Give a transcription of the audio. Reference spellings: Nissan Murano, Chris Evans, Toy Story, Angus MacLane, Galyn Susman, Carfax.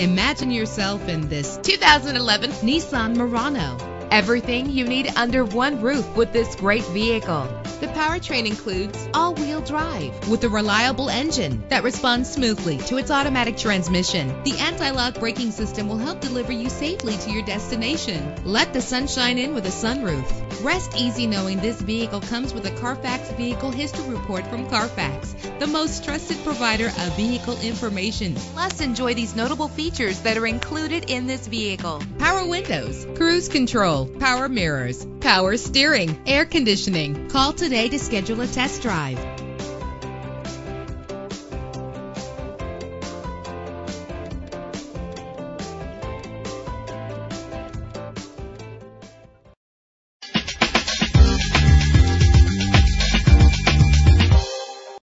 Imagine yourself in this 2011 Nissan Murano. Everything you need under one roof with this great vehicle. The powertrain includes all-wheel drive with a reliable engine that responds smoothly to its automatic transmission. The anti-lock braking system will help deliver you safely to your destination. Let the sunshine in with a sunroof. Rest easy knowing this vehicle comes with a Carfax Vehicle History Report from Carfax, the most trusted provider of vehicle information. Plus, enjoy these notable features that are included in this vehicle: power windows, cruise control, power mirrors, power steering, air conditioning. Call today to schedule a test drive.